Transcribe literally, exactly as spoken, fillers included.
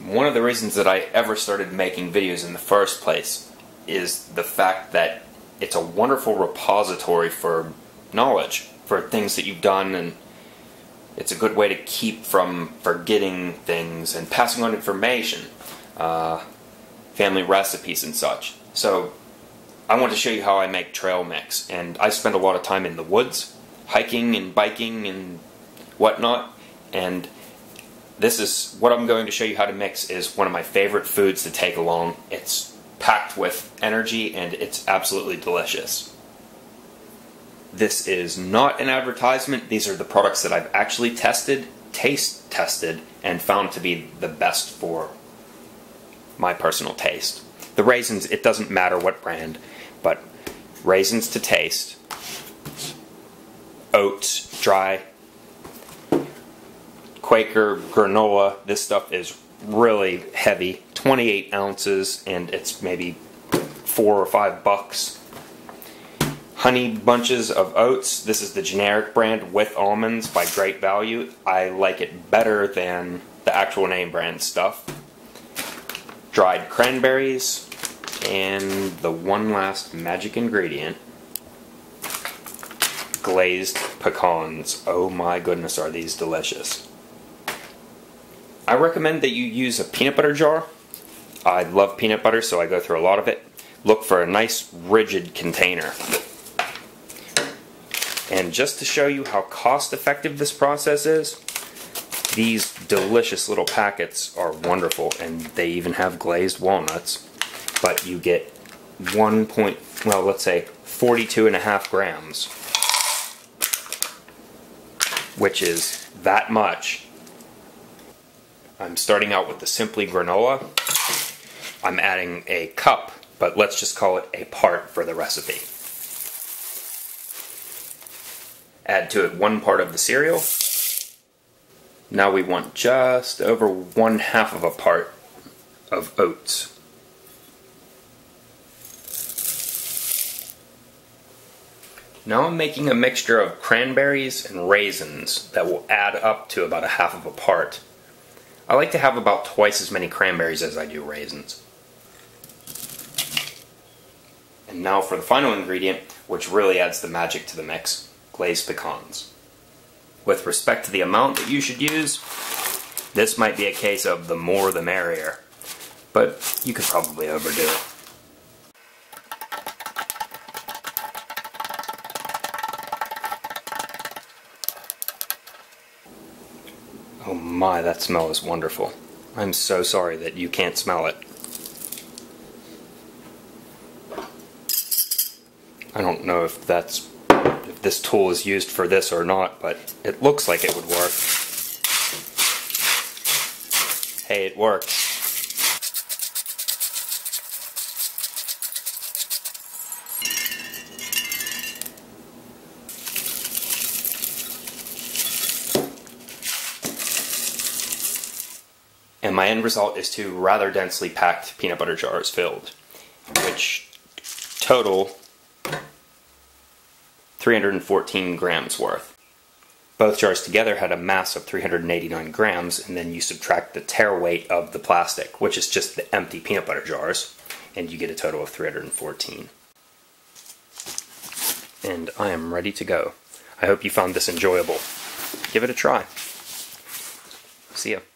one of the reasons that I ever started making videos in the first place is the fact that it's a wonderful repository for knowledge, for things that you've done, and it's a good way to keep from forgetting things and passing on information, uh, family recipes and such. So I want to show you how I make trail mix, and I spend a lot of time in the woods, hiking and biking and whatnot, and this is what I'm going to show you how to mix is one of my favorite foods to take along. It's packed with energy and it's absolutely delicious. This is not an advertisement. These are the products that I've actually tested, taste tested, and found to be the best for my personal taste. The raisins, it doesn't matter what brand, but raisins to taste, oats, dry, Quaker granola. This stuff is really heavy, twenty-eight ounces, and it's maybe four or five bucks. Honey bunches of oats. This is the generic brand with almonds by Great Value. I like it better than the actual name brand stuff. Dried cranberries, and the one last magic ingredient, glazed pecans. Oh my goodness, are these delicious. I recommend that you use a peanut butter jar. I love peanut butter, so I go through a lot of it. Look for a nice rigid container. And just to show you how cost effective this process is, these delicious little packets are wonderful, and they even have glazed walnuts, but you get one point, well, let's say forty-two and a half grams, which is that much. I'm starting out with the Simply granola. I'm adding a cup, but let's just call it a part for the recipe. Add to it one part of the cereal. Now we want just over one half of a part of oats. Now I'm making a mixture of cranberries and raisins that will add up to about a half of a part. I like to have about twice as many cranberries as I do raisins. And now for the final ingredient, which really adds the magic to the mix, glazed pecans. With respect to the amount that you should use, this might be a case of the more the merrier, but you could probably overdo it. Oh my, that smell is wonderful. I'm so sorry that you can't smell it. I don't know if that's if this tool is used for this or not, but it looks like it would work. Hey, it works. And my end result is two rather densely packed peanut butter jars filled, which total three hundred fourteen grams worth. Both jars together had a mass of three hundred eighty-nine grams, and then you subtract the tear weight of the plastic, which is just the empty peanut butter jars, and you get a total of three hundred fourteen. And I am ready to go. I hope you found this enjoyable. Give it a try. See ya.